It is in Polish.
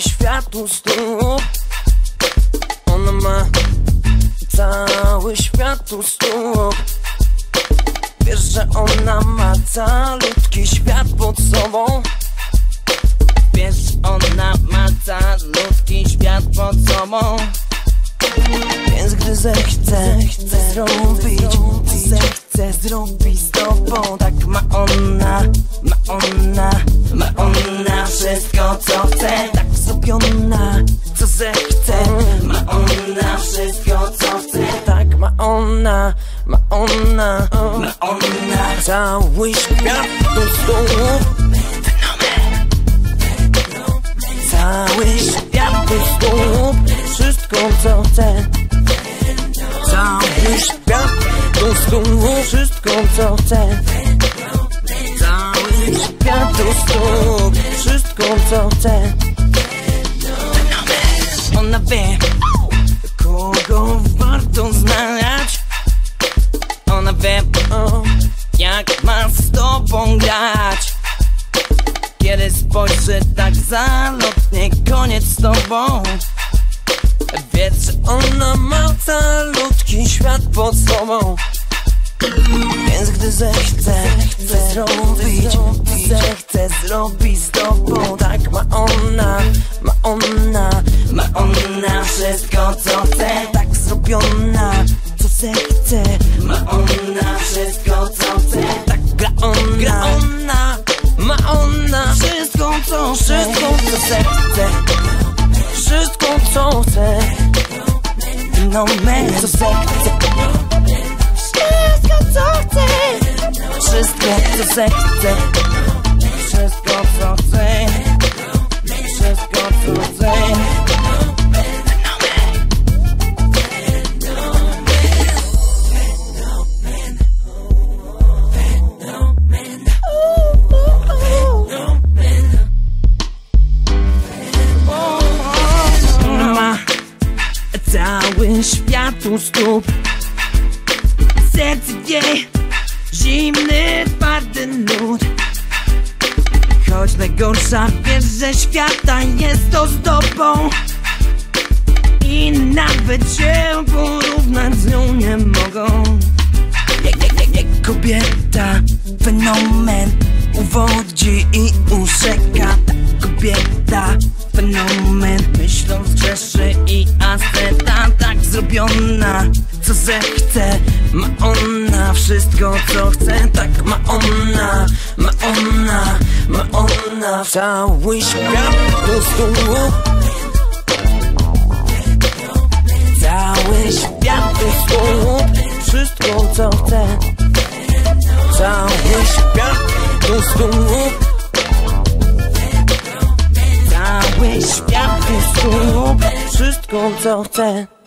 Światu stóp. Ona ma cały świat u stóp. Wiesz, że ona ma calutki świat pod sobą. Wiesz, ona ma calutki świat pod sobą. Więc gdy zechce zrobić z tobą, tak ma ona wszystko co chce. Tak zrobiona, co zechce. Ma ona wszystko co chce. Tak ma ona cały świat do stóp. Cały świat do stóp. Wszystko co chce. Cały świat do stóp. Wszystko co chce. Cały świat do stóp. Wszystko co chce. Ona wie, kogo warto znać. Ona wie, jak ma z tobą grać. Kiedy spojrzy tak zalotnie, koniec z tobą. Wie, że ona ma calutki świat pod sobą. Więc gdy zechce zrobić z tobą, tak ma ona wszystko co chce. Tak zrobiona, co zechce. Ma ona wszystko co chce. Tak gra ona. Ma ona wszystko co zechce. Wszystko co chce. No man, co zechce. Wszystko co zechce. Wszystko co chce. Wszystko co chce. Ona ma cały świat u stóp. Serce jej zimny, twardy nut. Choć najgorsza, wiesz, że świata jest ozdobą. I nawet się porównać z nią nie mogą. Jak kobieta, fenomen, uwodzi i uszeka. Kobieta, fenomen, myślą zgrzeszy i asceta. Tak zrobiona, co zechce. Ma ona wszystko co chce. Tak ma ona cały świat do stóp. Cały świat do stóp. Wszystko co chce. Cały świat do stóp. Cały świat do stóp. Wszystko co chce.